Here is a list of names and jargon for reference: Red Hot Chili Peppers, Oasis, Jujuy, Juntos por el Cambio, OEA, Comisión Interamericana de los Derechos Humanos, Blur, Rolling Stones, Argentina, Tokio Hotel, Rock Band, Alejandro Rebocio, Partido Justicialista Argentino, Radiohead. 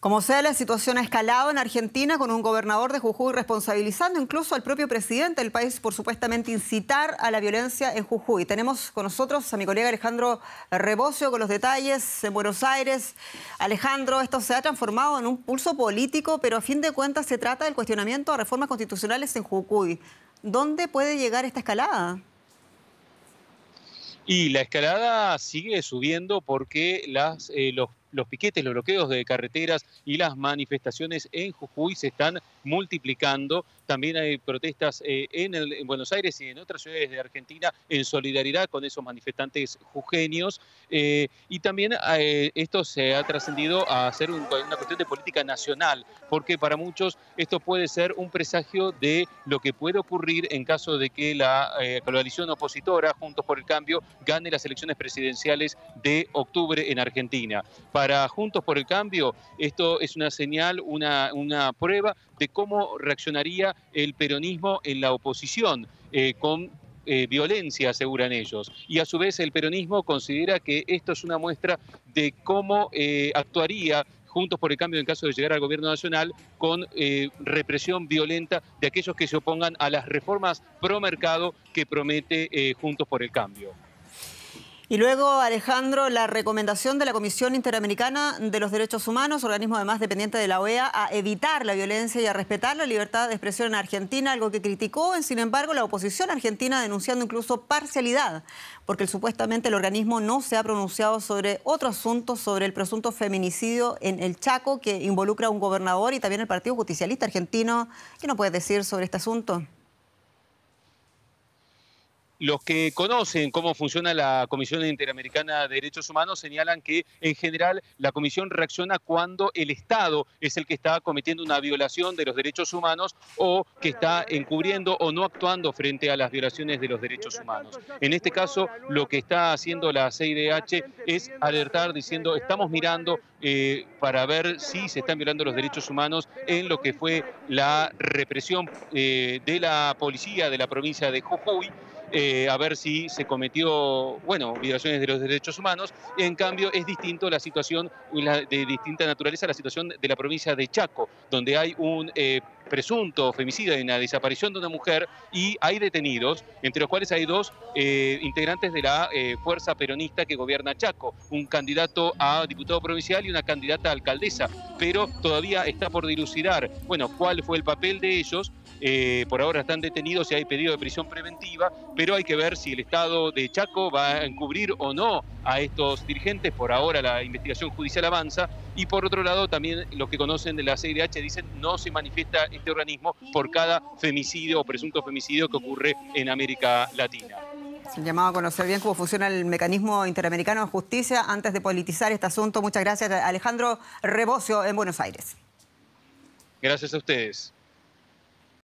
Como sea, la situación ha escalado en Argentina con un gobernador de Jujuy responsabilizando incluso al propio presidente del país por supuestamente incitar a la violencia en Jujuy. Tenemos con nosotros a mi colega Alejandro Rebocio con los detalles en Buenos Aires. Alejandro, esto se ha transformado en un pulso político, pero a fin de cuentas se trata del cuestionamiento a reformas constitucionales en Jujuy. ¿Dónde puede llegar esta escalada? Y la escalada sigue subiendo porque los piquetes, los bloqueos de carreteras y las manifestaciones en Jujuy se están multiplicando. También hay protestas en Buenos Aires y en otras ciudades de Argentina en solidaridad con esos manifestantes jujeños. Y también esto se ha trascendido a ser una cuestión de política nacional, porque para muchos esto puede ser un presagio de lo que puede ocurrir en caso de que la coalición opositora, Juntos por el Cambio, gane las elecciones presidenciales de octubre en Argentina. Para Juntos por el Cambio, esto es una señal, una prueba de cómo reaccionaría el peronismo en la oposición, con violencia, aseguran ellos. Y a su vez el peronismo considera que esto es una muestra de cómo actuaría Juntos por el Cambio en caso de llegar al gobierno nacional, con represión violenta de aquellos que se opongan a las reformas pro mercado que promete Juntos por el Cambio. Y luego, Alejandro, la recomendación de la Comisión Interamericana de los Derechos Humanos, organismo además dependiente de la OEA, a evitar la violencia y a respetar la libertad de expresión en Argentina, algo que criticó, sin embargo, la oposición argentina, denunciando incluso parcialidad, porque supuestamente el organismo no se ha pronunciado sobre otro asunto, sobre el presunto feminicidio en el Chaco, que involucra a un gobernador y también el Partido Justicialista Argentino. ¿Qué nos puedes decir sobre este asunto? Los que conocen cómo funciona la Comisión Interamericana de Derechos Humanos señalan que, en general, la Comisión reacciona cuando el Estado es el que está cometiendo una violación de los derechos humanos o que está encubriendo o no actuando frente a las violaciones de los derechos humanos. En este caso, lo que está haciendo la CIDH es alertar diciendo, estamos mirando para ver si se están violando los derechos humanos en lo que fue la represión de la policía de la provincia de Jujuy, a ver si se cometió, bueno, violaciones de los derechos humanos. En cambio, es distinto la situación, de distinta naturaleza, la situación de la provincia de Chaco, donde hay un presunto femicida en la desaparición de una mujer y hay detenidos, entre los cuales hay dos integrantes de la fuerza peronista que gobierna Chaco, un candidato a diputado provincial y una candidata a alcaldesa, pero todavía está por dilucidar, bueno, cuál fue el papel de ellos. Por ahora están detenidos y hay pedido de prisión preventiva, pero hay que ver si el Estado de Chaco va a encubrir o no a estos dirigentes. Por ahora la investigación judicial avanza y por otro lado también los que conocen de la CIDH dicen no se manifiesta este organismo por cada femicidio o presunto femicidio que ocurre en América Latina. Se ha llamado a conocer bien cómo funciona el mecanismo interamericano de justicia antes de politizar este asunto. Muchas gracias, Alejandro Rebocio, en Buenos Aires. Gracias a ustedes.